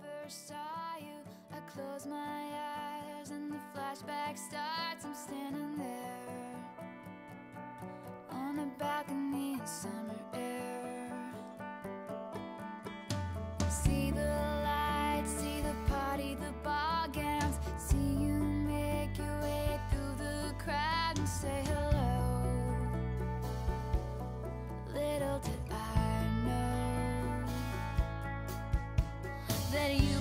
first saw you, I close my eyes and the flashback starts. I'm standing there on a balcony in summer air. See the lights, see the party, the ball gowns. See you make your way through the crowd and say hello. Little did I know that you